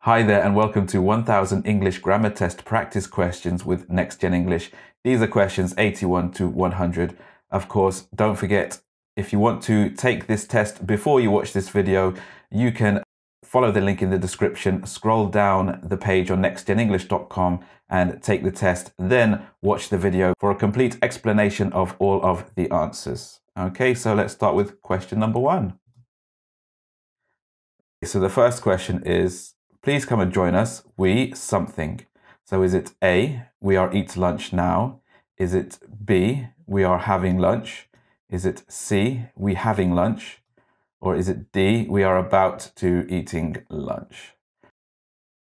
Hi there and welcome to 1000 English Grammar Test Practice Questions with NextGen English. These are questions 81 to 100. Of course, don't forget, if you want to take this test before you watch this video, you can follow the link in the description, scroll down the page on nextgenenglish.com and take the test, then watch the video for a complete explanation of all of the answers. Okay, so let's start with question number 1. So the first question is, please come and join us, we something. So is it A, we are eat lunch now? Is it B, we are having lunch? Is it C, we having lunch? Or is it D, we are about to eating lunch?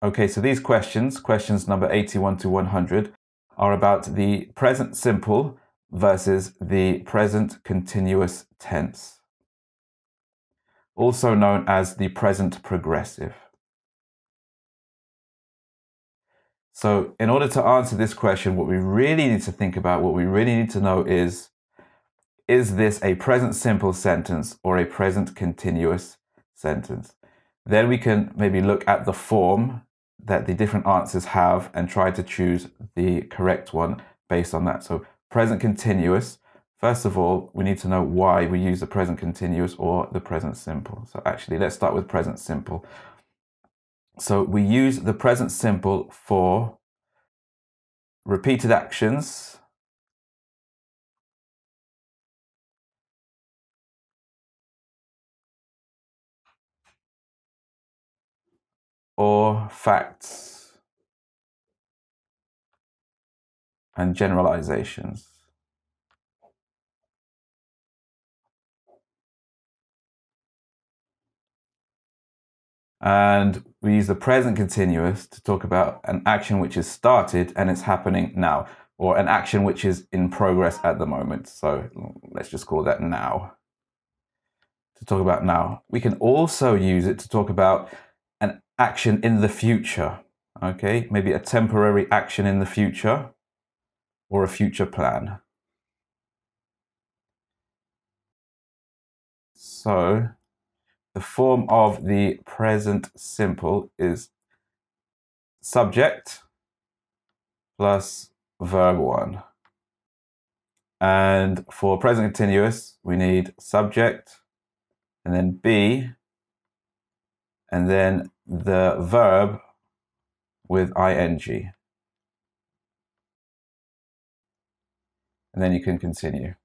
Okay, so these questions, questions number 81 to 100, are about the present simple versus the present continuous tense, also known as the present progressive. So in order to answer this question, what we really need to think about, what we really need to know is this a present simple sentence or a present continuous sentence? Then we can maybe look at the form that the different answers have and try to choose the correct one based on that. So present continuous, first of all, we need to know why we use the present continuous or the present simple. So actually, let's start with present simple. So we use the present simple for repeated actions or facts and generalizations. And we use the present continuous to talk about an action which is started and it's happening now, or an action which is in progress at the moment. So let's just call that now, to talk about now. We can also use it to talk about an action in the future, okay? Maybe a temporary action in the future or a future plan. So the form of the present simple is subject plus verb 1. And for present continuous, we need subject and then be and then the verb with ing. And then you can continue.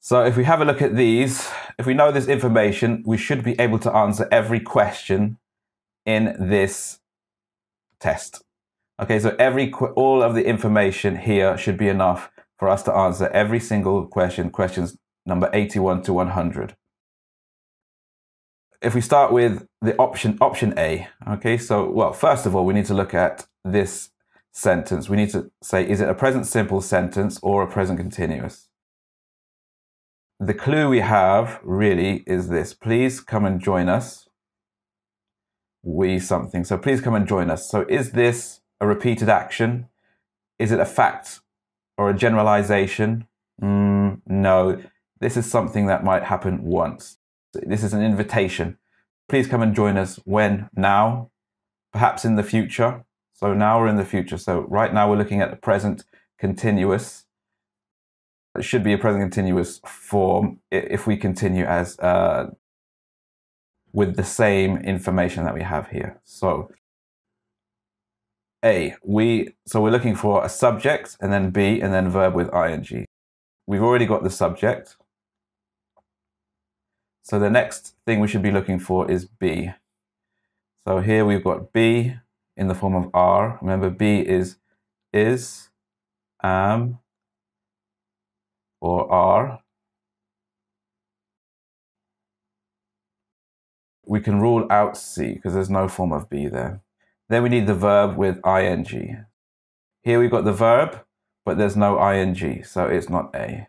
So if we have a look at these, if we know this information, we should be able to answer every question in this test. Okay, so all of the information here should be enough for us to answer every single question, questions number 81 to 100. If we start with the option A, okay, so, well, first of all, we need to look at this sentence. We need to say, is it a present simple sentence or a present continuous? The clue we have really is this, please come and join us, we something. So please come and join us. So is this a repeated action? Is it a fact or a generalization? No, this is something that might happen once. This is an invitation. Please come and join us when? Now, perhaps in the future. So now we're in the future. So right now we're looking at the present continuous. It should be a present continuous form if we continue as with the same information that we have here. So A, we're looking for a subject and then B and then verb with ing. We've already got the subject. So the next thing we should be looking for is B. So here we've got B in the form of R. Remember, B is, am, or are. We can rule out C because there's no form of B there. Then we need the verb with ing. Here we've got the verb, but there's no ing, so it's not A.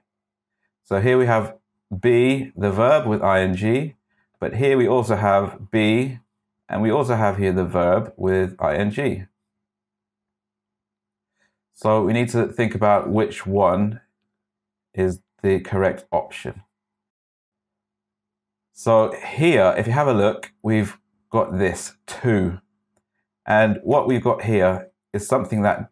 So here we have B, the verb with ing, but here we also have B, and we also have here the verb with ing. So we need to think about which one is the correct option. So here, if you have a look, we've got this two. And what we've got here is something that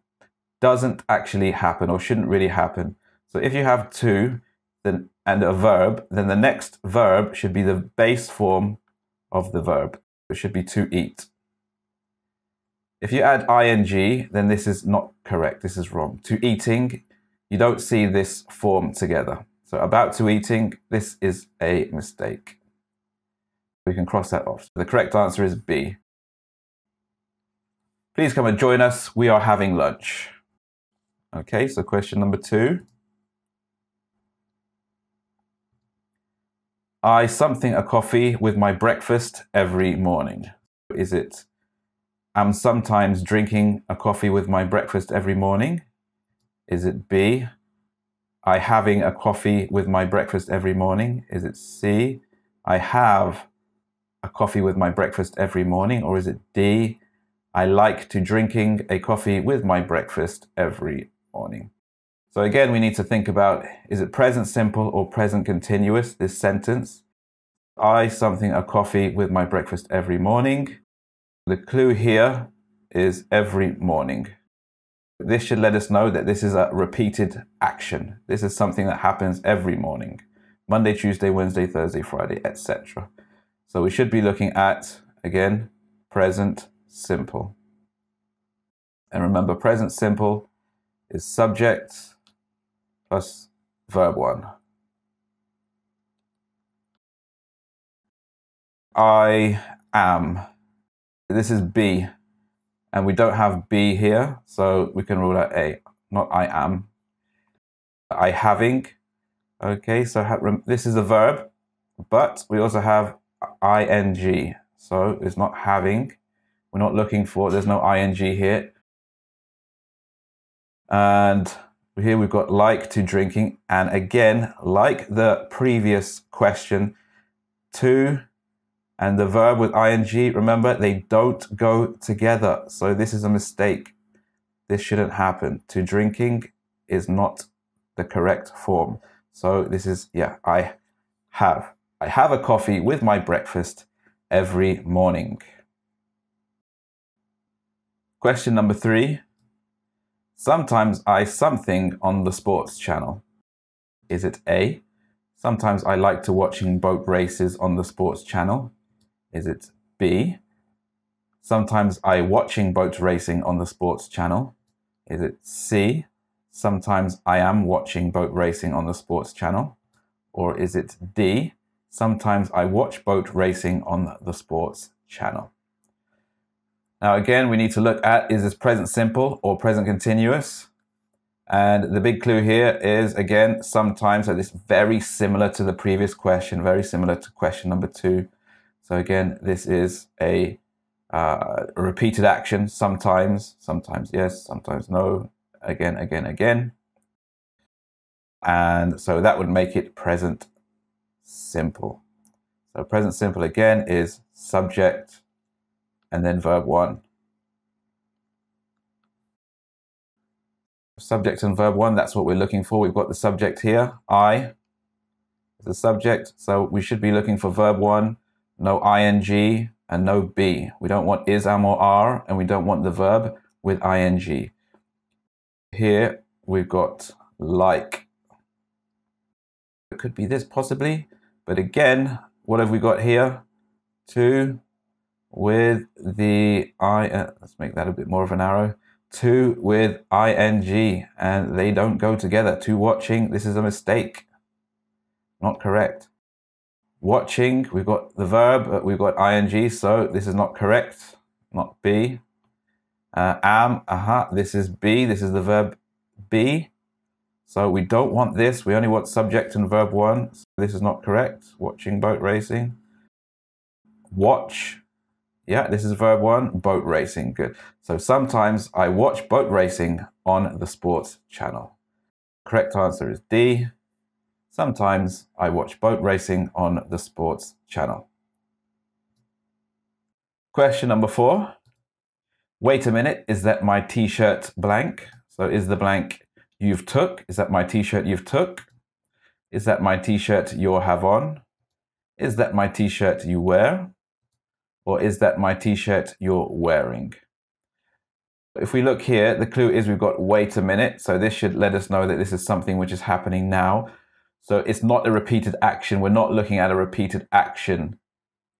doesn't actually happen or shouldn't really happen. So if you have two then, and a verb, then the next verb should be the base form of the verb. It should be to eat. If you add ing, then this is not correct. This is wrong. To eating, you don't see this form together. So about to eating, this is a mistake. We can cross that off. The correct answer is B. Please come and join us. We are having lunch. Okay, so question number 2. I something a coffee with my breakfast every morning. Is it I'm sometimes drinking a coffee with my breakfast every morning? Is it B, I having a coffee with my breakfast every morning? Is it C, I have a coffee with my breakfast every morning? Or is it D, I like to drinking a coffee with my breakfast every morning? So again, we need to think about, is it present simple or present continuous, this sentence? I something a coffee with my breakfast every morning. The clue here is every morning. This should let us know that this is a repeated action. This is something that happens every morning. Monday, Tuesday, Wednesday, Thursday, Friday, etc. So we should be looking at, again, present simple. And remember, present simple is subject plus verb 1. I am. This is B, and we don't have B here, so we can rule out A, not I am. I having. Okay, so this is a verb, but we also have ing, so it's not having. We're not looking for, there's no ing here. And here we've got like to drinking, and again, like the previous question, to and the verb with ing, remember, they don't go together, so this is a mistake. This shouldn't happen. To drinking is not the correct form. So this is, yeah, I have a coffee with my breakfast every morning. Question number 3. Sometimes I something on the sports channel. Is it A, sometimes I like to watching boat races on the sports channel? Is it B, sometimes I watching boat racing on the sports channel? Is it C, sometimes I am watching boat racing on the sports channel? Or is it D, sometimes I watch boat racing on the sports channel? Now again, we need to look at, is this present simple or present continuous? And the big clue here is, again, sometimes, so this is very similar to the previous question, very similar to question number 2. So again, this is a repeated action, sometimes yes, sometimes no, again. And so that would make it present simple. So present simple again is subject, and then verb 1. Subject and verb 1, that's what we're looking for. We've got the subject here, I is the subject, so we should be looking for verb 1, no ing and no B. We don't want is, am or are, and we don't want the verb with ing. Here we've got like. It could be this possibly, but again, what have we got here? To with the I, let's make that a bit more of an arrow, to with ing, and they don't go together. To watching, this is a mistake, not correct. Watching, we've got the verb, but we've got ing, so this is not correct, not B. Am, this is B, this is the verb be, so we don't want this, we only want subject and verb 1, so this is not correct. Watching boat racing. Watch, yeah, this is verb 1, boat racing, good. So sometimes I watch boat racing on the sports channel. Correct answer is D, sometimes I watch boat racing on the sports channel. Question number 4. Wait a minute, is that my t-shirt blank? So is the blank you've took? Is that my t-shirt you've took? Is that my t-shirt you have on? Is that my t-shirt you wear? Or is that my t-shirt you're wearing? If we look here, the clue is we've got wait a minute. So this should let us know that this is something which is happening now. So it's not a repeated action. We're not looking at a repeated action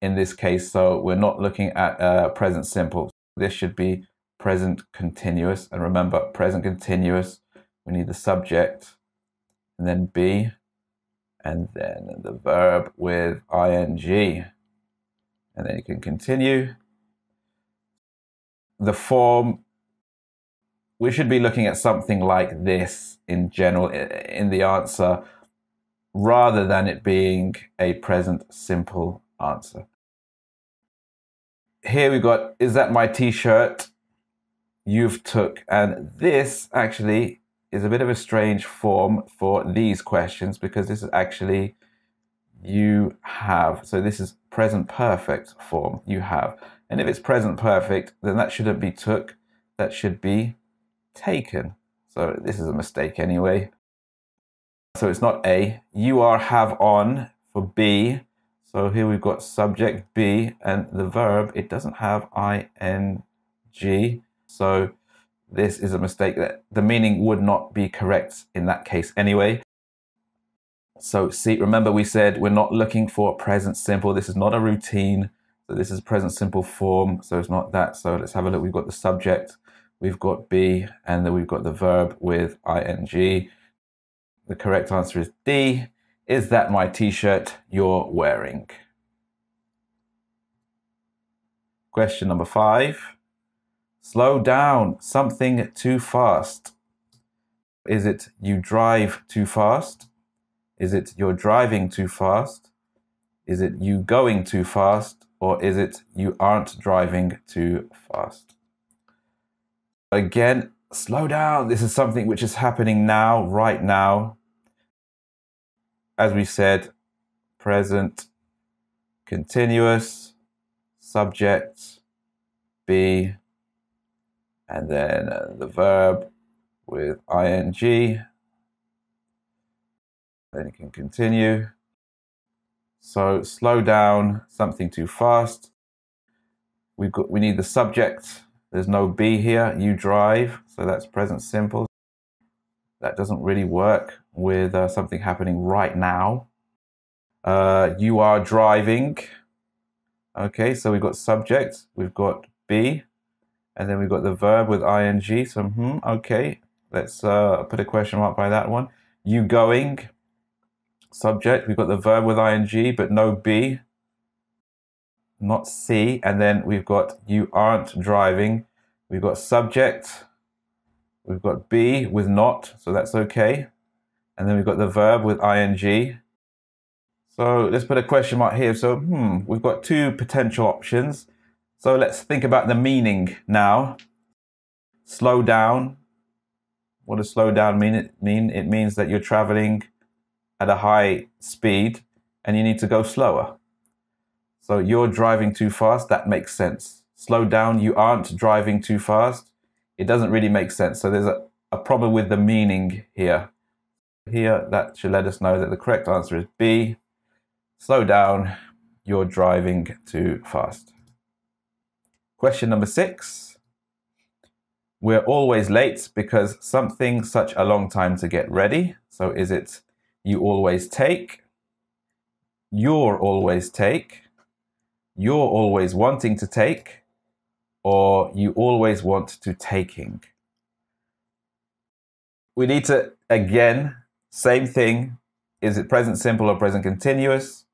in this case. So we're not looking at present simple. This should be present continuous. And remember, present continuous, we need the subject and then be, and then the verb with ing. And then you can continue. The form, we should be looking at something like this in general in the answer, rather than it being a present simple answer. Here we've got, is that my t-shirt you've took? And this actually is a bit of a strange form for these questions, because this is actually you have. So this is present perfect form, you have. And if it's present perfect, then that shouldn't be took, that should be taken. So this is a mistake anyway. So it's not A. You are, have, on for B. So here we've got subject B and the verb, it doesn't have ing. So this is a mistake, that the meaning would not be correct in that case anyway. So see, remember we said we're not looking for present simple. This is not a routine. So this is present simple form. So it's not that. So let's have a look. We've got the subject, we've got be, and then we've got the verb with ing. The correct answer is D. Is that my t-shirt you're wearing? Question number 5. Slow down, something too fast. Is it you drive too fast? Is it you're driving too fast? Is it you going too fast? Or is it you aren't driving too fast? Again, slow down. This is something which is happening now, right now. As we said, present continuous, subject, be, and then the verb with ing. Then you can continue. So slow down, something too fast. We need the subject. There's no be here. You drive. So that's present simple. That doesn't really work with something happening right now. You are driving. Okay, so we've got subject. We've got be. And then we've got the verb with ing. So, okay, let's put a question mark by that one. You going. Subject, we've got the verb with ing, but no B, not C, and then we've got you aren't driving. We've got subject, we've got B with not, so that's okay. And then we've got the verb with ing. So let's put a question mark here. So, we've got two potential options. So let's think about the meaning now. Slow down. What does slow down mean? It means that you're traveling at a high speed and you need to go slower. So you're driving too fast, that makes sense. Slow down, you aren't driving too fast, it doesn't really make sense. So there's a problem with the meaning here. Here, that should let us know that the correct answer is B. Slow down, you're driving too fast. Question number 6. We're always late because something such a long time to get ready. So is it you always take, you're always take, you're always wanting to take, or you always want to taking? We need to, again, same thing. Is it present simple or present continuous?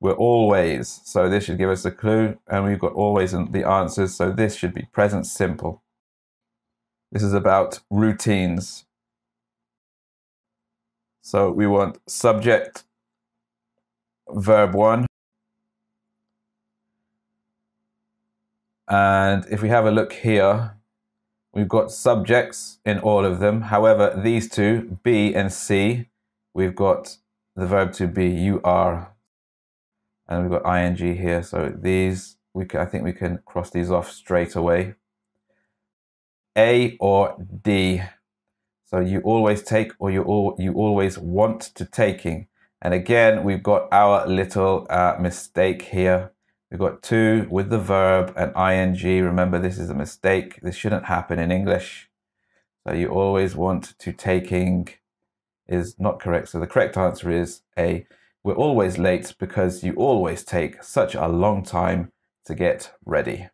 We're always. So this should give us a clue, and we've got always in the answers. So this should be present simple. This is about routines. So we want subject, verb 1. And if we have a look here, we've got subjects in all of them. However, these two, B and C, we've got the verb to be, you are. And we've got ing here. So these, I think we can cross these off straight away. A or D. So you always take, or you always want to taking. And again, we've got our little mistake here. We've got to with the verb and ing. Remember, this is a mistake. This shouldn't happen in English. So you always want to taking is not correct. So the correct answer is A. We're always late because you always take such a long time to get ready.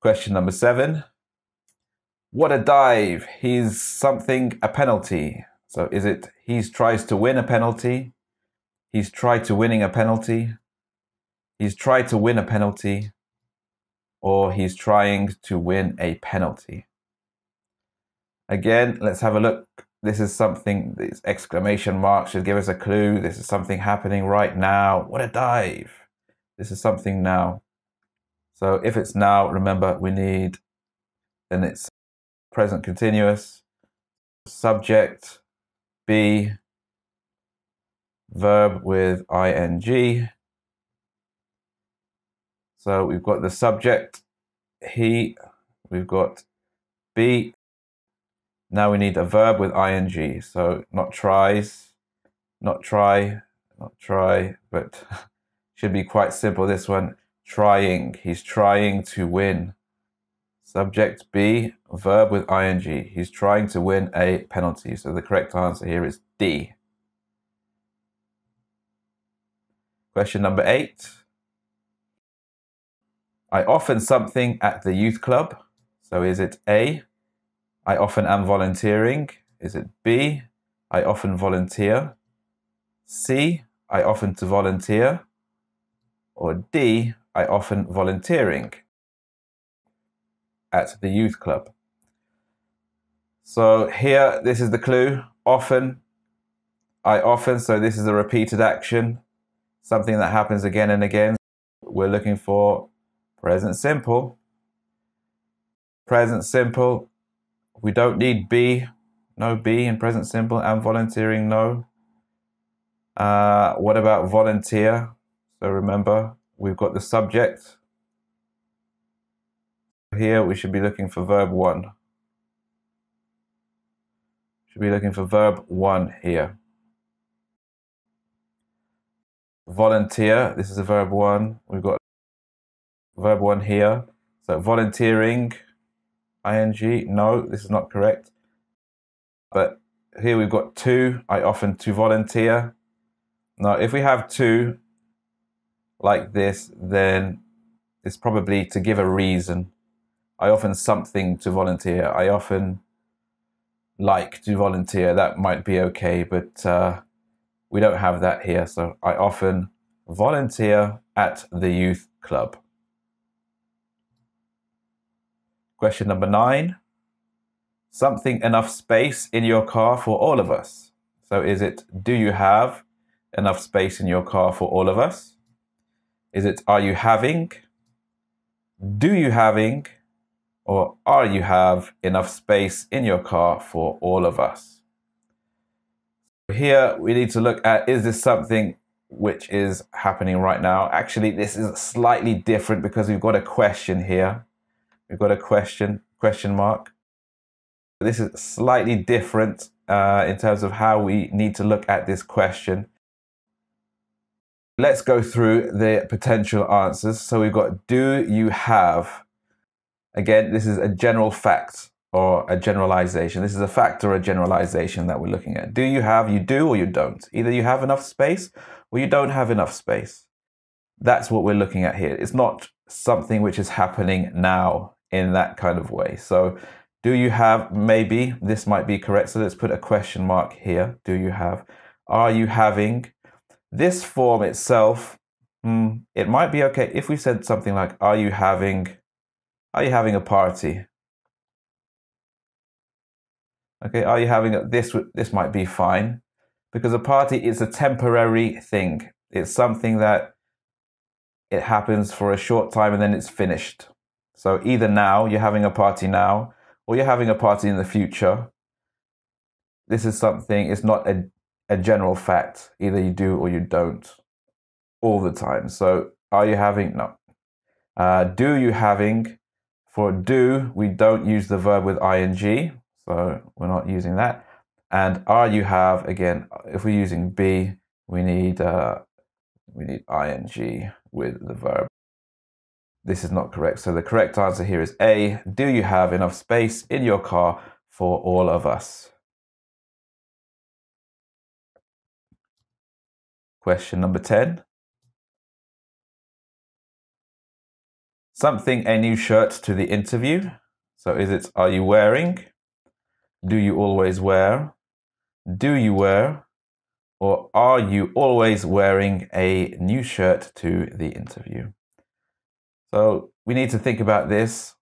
Question number 7. What a dive. He's something a penalty. So is it he's tries to win a penalty? He's tried to winning a penalty. He's tried to win a penalty. Or he's trying to win a penalty. Again, let's have a look. This is something, these exclamation marks should give us a clue. This is something happening right now. What a dive. This is something now. So if it's now, remember we need, then it's present continuous, subject, be, verb with ing. So we've got the subject, he, we've got be. Now we need a verb with ing. So not tries, not try, not try, but should be quite simple this one. Trying, he's trying to win. Subject be, verb with ing. He's trying to win a penalty. So the correct answer here is D. Question number 8. I often something at the youth club. So is it A, I often am volunteering? Is it B, I often volunteer? C, I often to volunteer? Or D, I often volunteering at the youth club? So here, this is the clue, often, I often, so this is a repeated action, something that happens again and again. We're looking for present simple. Present simple. We don't need B. No B in present simple. And volunteering, no. What about volunteer? So remember, we've got the subject. Here we should be looking for verb 1. Should be looking for verb 1 here. Volunteer, this is a verb 1. We've got verb 1 here. So volunteering, ing, no, this is not correct. But here we've got to, I often to volunteer. Now if we have to like this, then it's probably to give a reason. I often something to volunteer. I often like to volunteer. That might be okay, but we don't have that here. So I often volunteer at the youth club. Question number 9, something enough space in your car for all of us. So is it, do you have enough space in your car for all of us? Is it, are you having, do you having, or are you have enough space in your car for all of us? Here we need to look at, is this something which is happening right now? Actually, this is slightly different because we've got a question here. We've got a question mark. This is slightly different in terms of how we need to look at this question. Let's go through the potential answers. So we've got, do you have? Again, this is a general fact or a generalization. This is a fact or a generalization that we're looking at. Do you have, you do or you don't. Either you have enough space or you don't have enough space. That's what we're looking at here. It's not something which is happening now in that kind of way. So do you have, maybe this might be correct. So let's put a question mark here. Do you have, are you having? This form itself, it might be okay if we said something like, are you having a party? Okay, are you having a, this might be fine because a party is a temporary thing. It's something that it happens for a short time and then it's finished. So either now, you're having a party now, or you're having a party in the future. This is something, it's not a general fact. Either you do or you don't all the time. So are you having, no. Do you having, for do, we don't use the verb with ing, so we're not using that. And are you have, again, if we're using be, we need ing with the verb. This is not correct. So the correct answer here is A. Do you have enough space in your car for all of us? Question number 10. Something a new shirt to the interview. So is it, are you wearing? Do you always wear? Do you wear? Or are you always wearing a new shirt to the interview? So we need to think about this.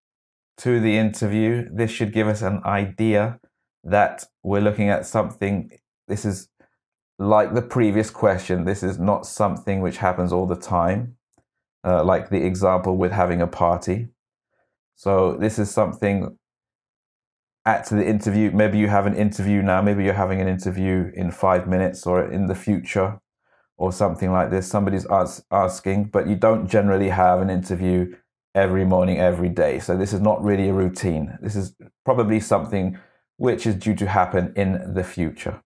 To the interview, this should give us an idea that we're looking at something. This is like the previous question. This is not something which happens all the time, like the example with having a party. So this is something at the interview. Maybe you have an interview now. Maybe you're having an interview in 5 minutes or in the future, or something like this. Somebody's asking, but you don't generally have an interview every morning, every day. So this is not really a routine. This is probably something which is due to happen in the future.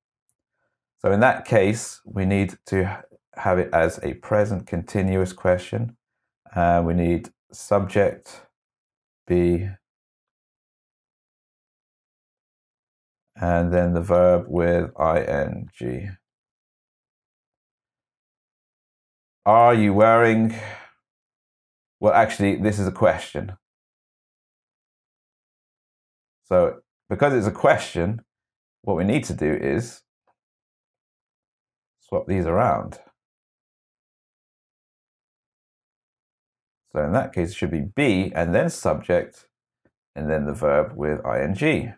So in that case, we need to have it as a present continuous question. We need subject be, and then the verb with ing. Are you wearing? Well, actually, this is a question. So because it's a question, what we need to do is swap these around. So in that case, it should be be and then subject and then the verb with ing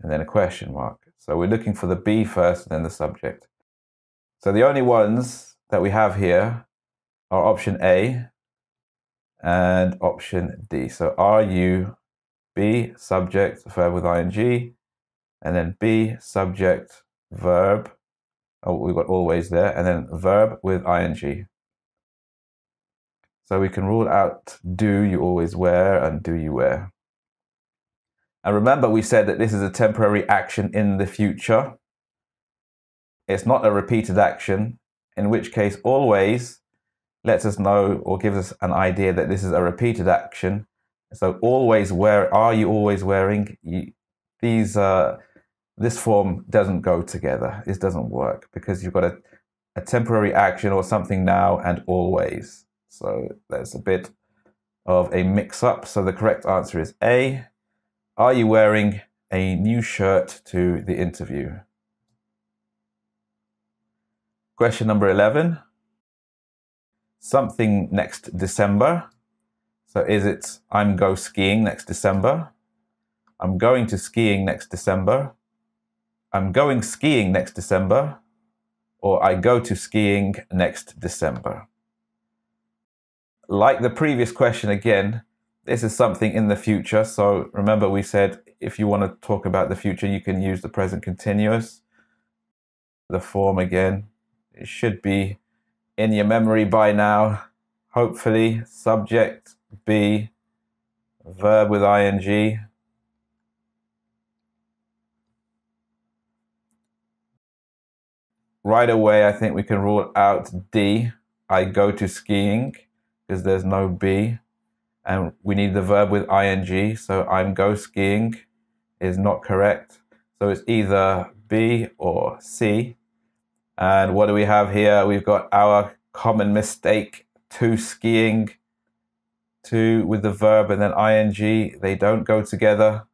and then a question mark. So we're looking for the be first and then the subject. So the only ones that we have here are option A and option D. So are you, B, subject, verb with ing, and then B, subject, verb, oh, we've got always there, and then verb with ing. So we can rule out do you always wear and do you wear. And remember we said that this is a temporary action in the future. It's not a repeated action. In which case, always lets us know or gives us an idea that this is a repeated action. So always wear, are you always wearing? This form doesn't go together. It doesn't work because you've got a temporary action or something now and always. So there's a bit of a mix-up. So the correct answer is A. Are you wearing a new shirt to the interview? Question number 11, something next December. So is it, I'm go skiing next December? I'm going to skiing next December. I'm going skiing next December. Or I go to skiing next December. Like the previous question again, this is something in the future. So remember we said, if you want to talk about the future, you can use the present continuous. The form again. It should be in your memory by now, hopefully, subject, be, verb with ing. Right away, I think we can rule out D, I go to skiing, because there's no B. And we need the verb with ing, so I'm go skiing is not correct. So it's either B or C. And what do we have here? We've got our common mistake, to skiing, to with the verb and then ing. They don't go together.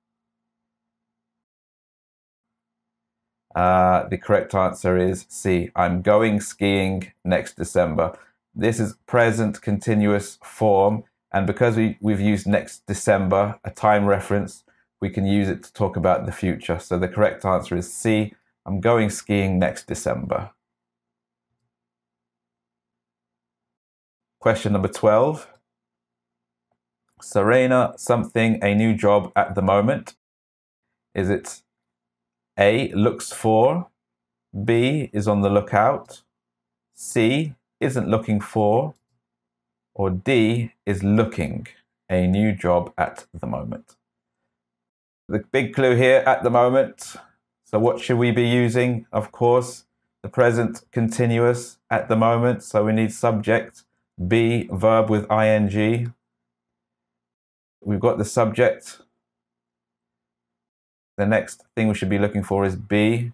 The correct answer is C. I'm going skiing next December. This is present continuous form. And because we've used next December, a time reference, we can use it to talk about the future. So the correct answer is C. I'm going skiing next December. Question number 12. Serena, something, a new job at the moment. Is it A, looks for, B, is on the lookout, C, isn't looking for, or D, is looking, a new job at the moment? The big clue here, at the moment. So what should we be using? Of course, the present continuous at the moment. So we need subject, be, verb with ing. We've got the subject. The next thing we should be looking for is be.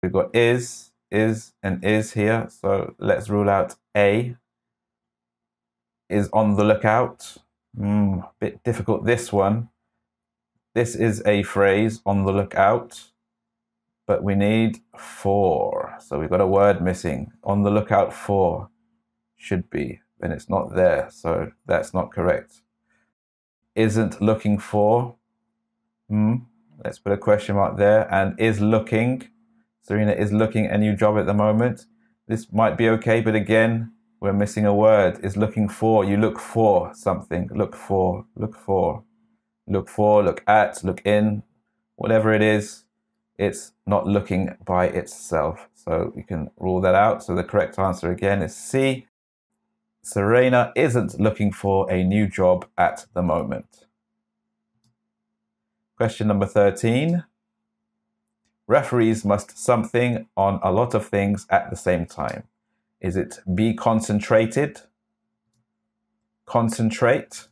We've got is, and is here. So let's rule out a. Is on the lookout. A bit difficult, this one. This is a phrase, on the lookout. But we need for. So we've got a word missing. On the lookout for should be. And it's not there. So that's not correct. Isn't looking for. Let's put a question mark there. And is looking. Serena is looking a new job at the moment. This might be okay, but again, we're missing a word. Is looking for. You look for something. Look for, look at, look in. Whatever it is, it's not looking by itself. So we can rule that out. So the correct answer again is C. Serena isn't looking for a new job at the moment. Question number 13. Referees must something on a lot of things at the same time. Is it be concentrated? Concentrate?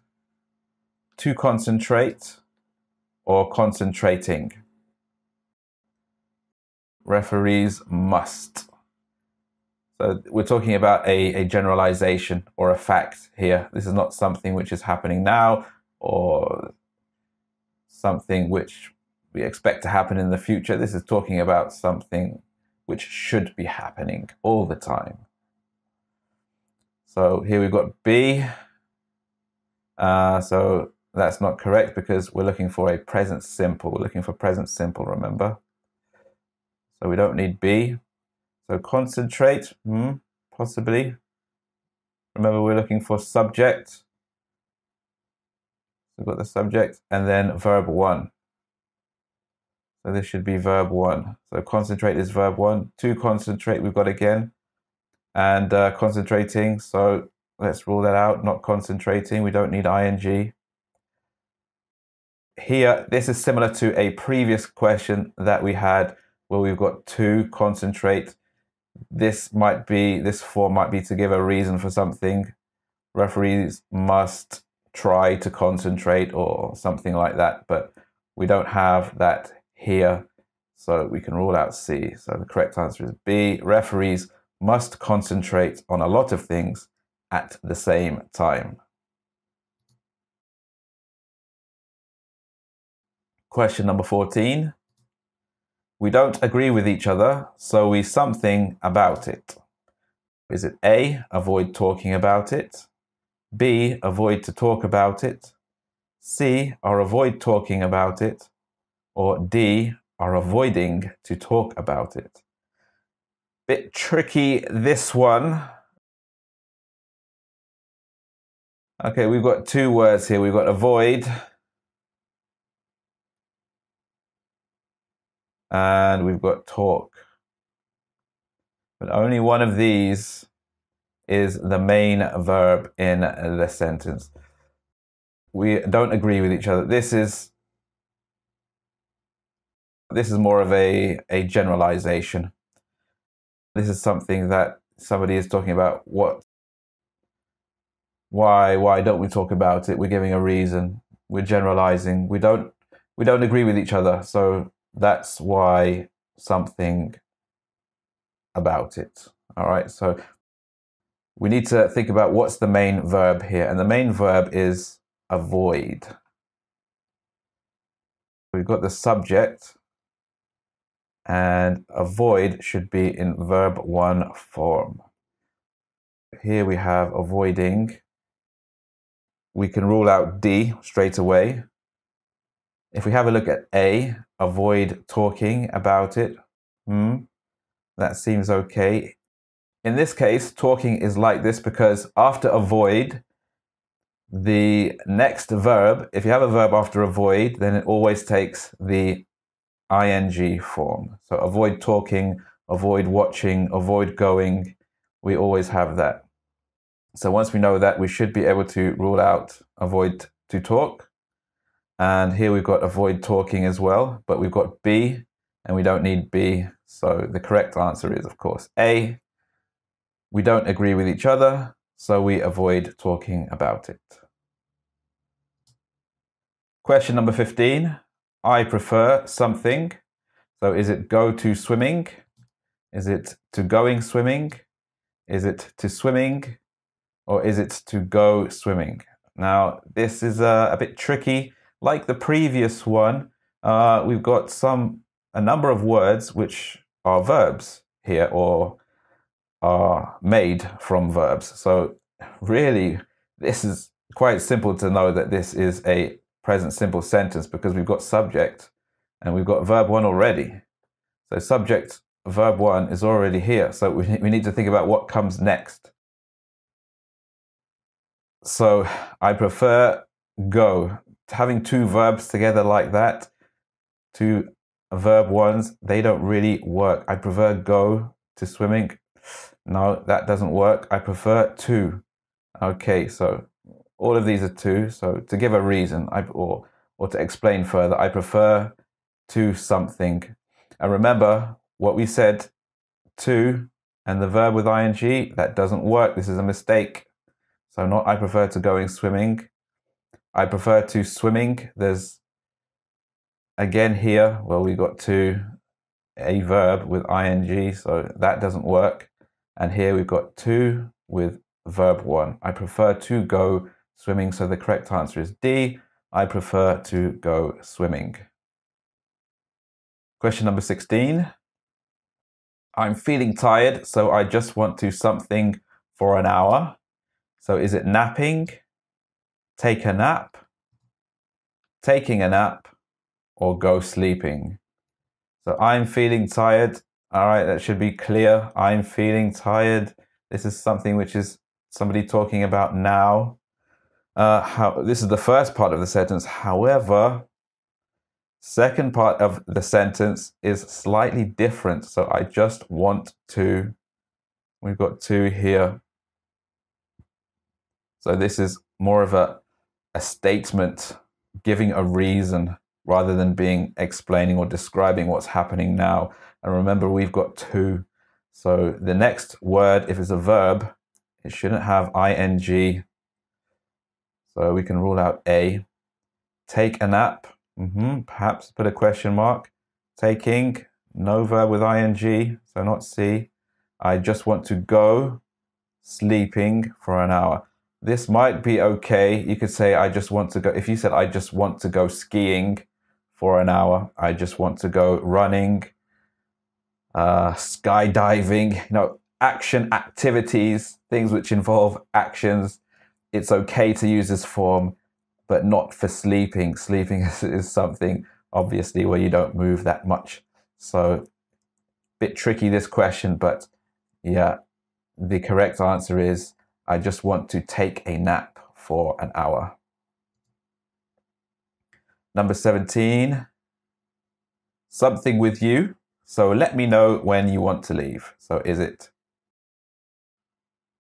To concentrate? Or concentrating? Referees must. So we're talking about a generalization or a fact here. This is not something which is happening now or something which we expect to happen in the future. This is talking about something which should be happening all the time. So here we've got be. So that's not correct because we're looking for a present simple. We're looking for present simple, remember? So we don't need be. So concentrate, possibly. Remember, we're looking for subject. So we've got the subject and then verb one. So this should be verb one. So concentrate is verb one. To concentrate, we've got again. And concentrating, so let's rule that out. Not concentrating, we don't need ing. Here, this is similar to a previous question that we had where we've got to concentrate. This form might be to give a reason for something. Referees must try to concentrate or something like that, but we don't have that here, so we can rule out C. So the correct answer is B. Referees must concentrate on a lot of things at the same time. Question number 14. We don't agree with each other, so we something about it. Is it A, avoid talking about it? B, avoid to talk about it? C, or avoid talking about it? Or D, are avoiding to talk about it? Bit tricky, this one. Okay, we've got two words here. We've got avoid. And we've got talk. But only one of these is the main verb in the sentence. We don't agree with each other. This is more of a generalization. This is something that somebody is talking about. Why don't we talk about it? We're giving a reason. We're generalizing. We don't agree with each other. So that's why something about it. All right, so we need to think about what's the main verb here. And the main verb is avoid. We've got the subject. And avoid should be in verb one form. Here we have avoiding. We can rule out D straight away. If we have a look at A, avoid talking about it. That seems okay. In this case, talking is like this because after avoid, the next verb, if you have a verb after avoid, then it always takes the ing form. So avoid talking, avoid watching, avoid going. We always have that. So once we know that, we should be able to rule out avoid to talk. And here we've got avoid talking as well, but we've got B and we don't need B, so the correct answer is, of course, A. We don't agree with each other, so we avoid talking about it. Question number 15. I prefer something. So is it go to swimming? Is it to going swimming? Is it to swimming? Or is it to go swimming? Now, this is a bit tricky. Like the previous one, we've got a number of words which are verbs here, or are made from verbs. So really, this is quite simple to know that this is a present simple sentence, because we've got subject and we've got verb one already. So subject verb one is already here. So we need to think about what comes next. So I prefer go. Having two verbs together like that, two verb ones, they don't really work. I prefer go to swimming. No, that doesn't work. I prefer to. Okay, so all of these are to. So to give a reason or to explain further, I prefer to something. And remember what we said, to and the verb with ing, that doesn't work. This is a mistake. So not I prefer to going swimming. I prefer to swimming. There's, again here, well, we got to a verb with ing, so that doesn't work. And here we've got to with verb one. I prefer to go swimming. So the correct answer is D. I prefer to go swimming. Question number 16. I'm feeling tired, so I just want to something for an hour. So is it napping, take a nap, taking a nap, or go sleeping? So I'm feeling tired. All right, that should be clear. I'm feeling tired. This is something which is somebody talking about now. This is the first part of the sentence. However, second part of the sentence is slightly different. So I just want to. We've got to here. So this is more of a statement giving a reason, rather than being explaining or describing what's happening now. And remember, we've got to. So the next word, if it's a verb, it shouldn't have ing. So we can rule out A. Take a nap, perhaps put a question mark. Taking, no verb with ing, so not C. I just want to go sleeping for an hour. This might be okay. You could say, I just want to go. If you said, I just want to go skiing for an hour, I just want to go running, skydiving, you know, action activities, things which involve actions. It's okay to use this form, but not for sleeping. Sleeping is something, obviously, where you don't move that much. So, a bit tricky this question, but yeah, the correct answer is, I just want to take a nap for an hour. Number 17, something with you. So let me know when you want to leave. So is it,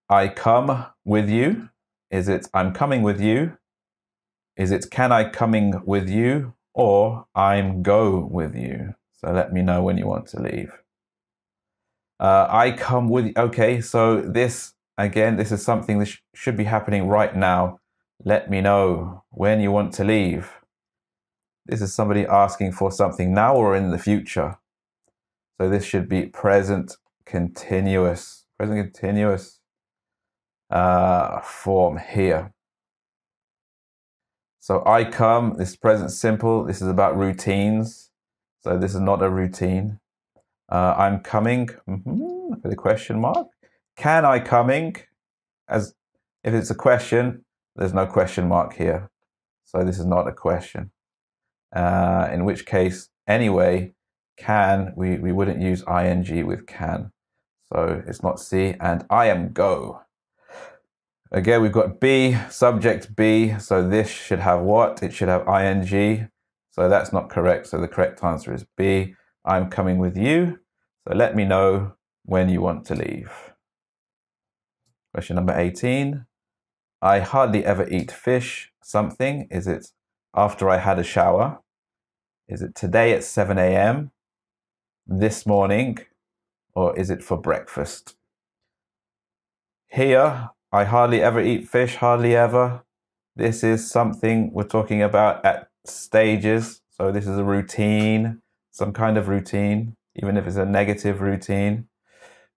I come with you? Is it, I'm coming with you? Is it, can I coming with you? Or I'm go with you? So let me know when you want to leave. I come with you. Okay, so this, again, this is something that should be happening right now. Let me know when you want to leave. This is somebody asking for something now or in the future. So this should be present continuous. Present continuous form here. So I come, this is present simple. This is about routines. So this is not a routine. I'm coming, with a question mark. Can I coming? As if it's a question, there's no question mark here. So this is not a question. In which case, anyway, can, we wouldn't use ing with can. So it's not C, and I am go. Again, we've got B, subject B. So this should have what? It should have ing. So that's not correct. So the correct answer is B. I'm coming with you. So let me know when you want to leave. Question number 18, I hardly ever eat fish, something. Is it after I had a shower? Is it today at 7 a.m.? this morning, or is it for breakfast? Here, I hardly ever eat fish, hardly ever. This is something we're talking about at stages. So this is a routine, some kind of routine, even if it's a negative routine.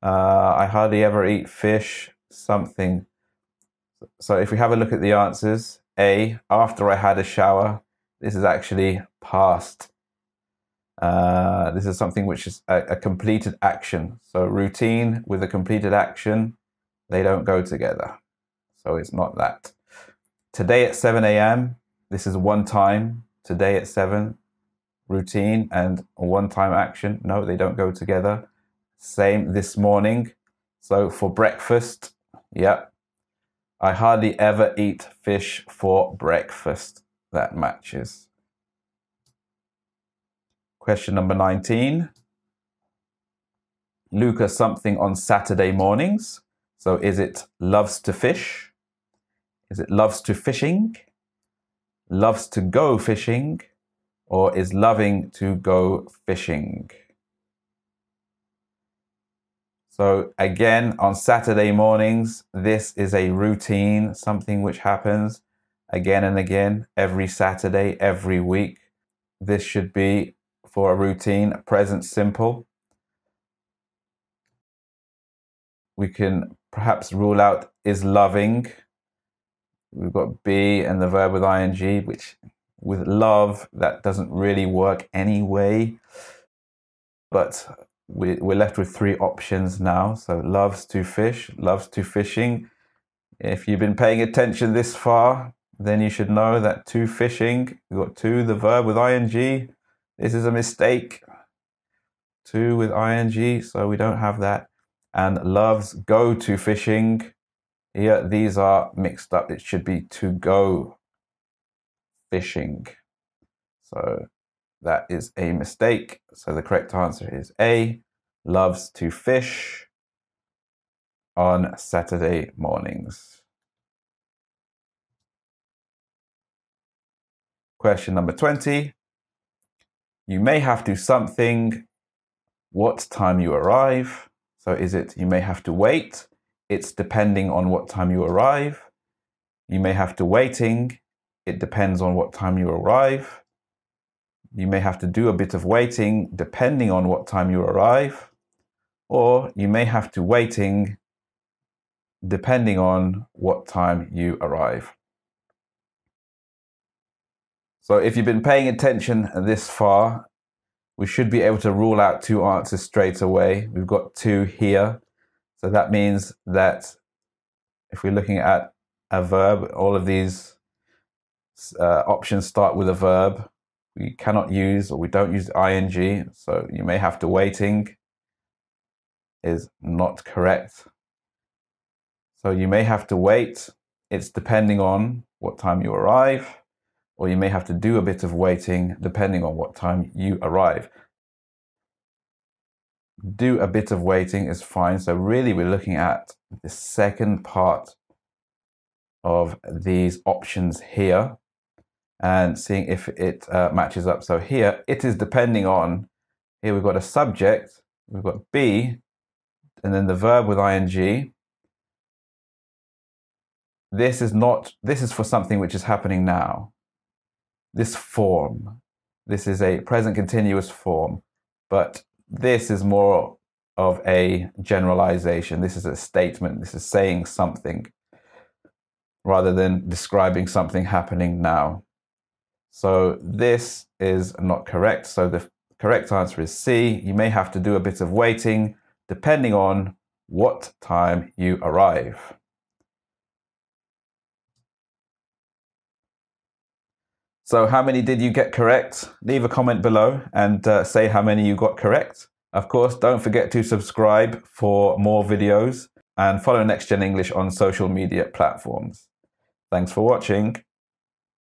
I hardly ever eat fish, something. So if we have a look at the answers, A, after I had a shower, this is actually past. This is something which is a completed action. So routine with a completed action, they don't go together. So it's not that. Today at 7 a.m., this is one time. Today at 7, routine and one time action. No, they don't go together. Same this morning. So for breakfast, yeah. I hardly ever eat fish for breakfast. That matches. Question number 19. Luca something on Saturday mornings. So is it loves to fish? Is it loves to fishing? Loves to go fishing? Or is loving to go fishing? So again, on Saturday mornings, this is a routine, something which happens again and again, every Saturday, every week. This should be for a routine, present simple. We can perhaps rule out is loving. We've got be and the verb with ing, which with love, that doesn't really work anyway. But we're left with three options now. So loves to fish, loves to fishing. If you've been paying attention this far, then you should know that to fishing, we've got to, the verb with ing. This is a mistake. To with ing, so we don't have that. And loves go to fishing. Here, these are mixed up. It should be to go fishing. So that is a mistake. So the correct answer is A, loves to fish on Saturday mornings. Question number 20. You may have to something, what time you arrive. So is it you may have to wait? It's depending on what time you arrive. You may have to waiting. It depends on what time you arrive. You may have to do a bit of waiting depending on what time you arrive, or you may have to waiting depending on what time you arrive. So if you've been paying attention this far, we should be able to rule out two answers straight away. We've got two here. So that means that if we're looking at a verb, all of these options start with a verb. We cannot use, or we don't use ing, so you may have to waiting is not correct. So you may have to wait, it's depending on what time you arrive, or you may have to do a bit of waiting depending on what time you arrive. Do a bit of waiting is fine, so really we're looking at the second part of these options here, and seeing if it matches up. So here, it is depending on, here we've got a subject, we've got be, and then the verb with ing. This is not, this is for something which is happening now. This form, this is a present continuous form, but this is more of a generalization. This is a statement, this is saying something, rather than describing something happening now. So this is not correct. So the correct answer is C. You may have to do a bit of waiting depending on what time you arrive. So how many did you get correct? Leave a comment below and say how many you got correct. Of course, don't forget to subscribe for more videos and follow NextGen English on social media platforms. Thanks for watching.